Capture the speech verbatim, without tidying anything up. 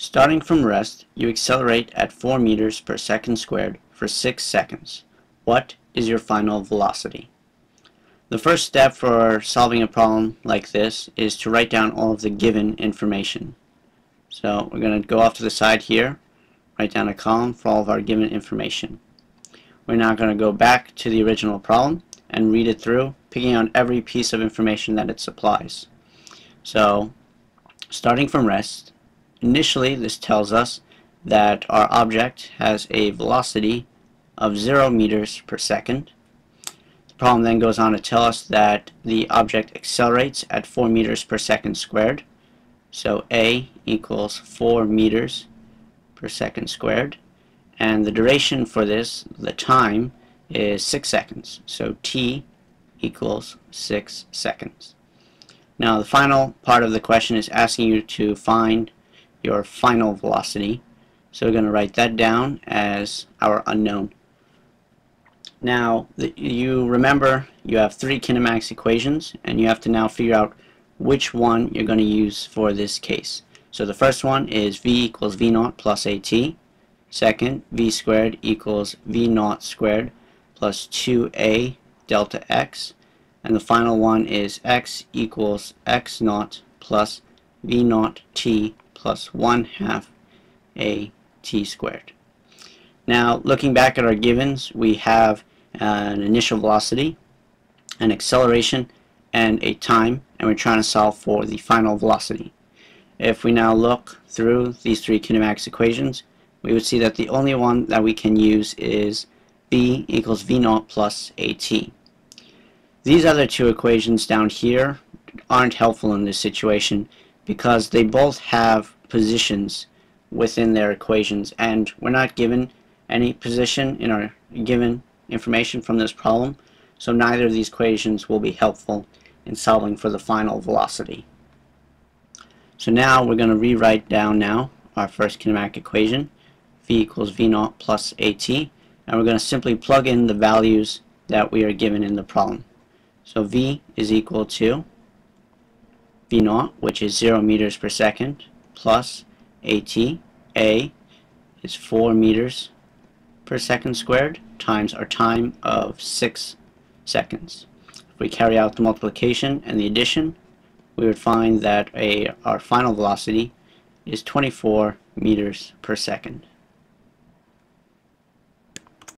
Starting from rest, you accelerate at four meters per second squared for six seconds. What is your final velocity? The first step for solving a problem like this is to write down all of the given information. So we're going to go off to the side here, write down a column for all of our given information. We're now going to go back to the original problem and read it through, picking out every piece of information that it supplies. So, starting from rest, initially this tells us that our object has a velocity of zero meters per second. The problem then goes on to tell us that the object accelerates at four meters per second squared. So A equals four meters per second squared, and the duration for this, the time, is six seconds. So T equals six seconds. Now the final part of the question is asking you to find your final velocity. So we're going to write that down as our unknown. Now the, you remember you have three kinematics equations, and you have to now figure out which one you're going to use for this case. So the first one is v equals v naught plus at. Second, v squared equals v naught squared plus two a delta x. And the final one is x equals x naught plus v naught t plus one half a t squared. Now, looking back at our givens, we have an initial velocity, an acceleration, and a time, and we're trying to solve for the final velocity. If we now look through these three kinematics equations, we would see that the only one that we can use is v equals v naught plus at. These other two equations down here aren't helpful in this situation because they both have positions within their equations, and we're not given any position in our given information from this problem, so neither of these equations will be helpful in solving for the final velocity. So now we're going to rewrite down now our first kinematic equation, v equals v naught plus at, and we're going to simply plug in the values that we are given in the problem. So v is equal to v naught, which is zero meters per second, plus at, a is four meters per second squared, times our time of six seconds. If we carry out the multiplication and the addition, we would find that a, our final velocity is twenty-four meters per second.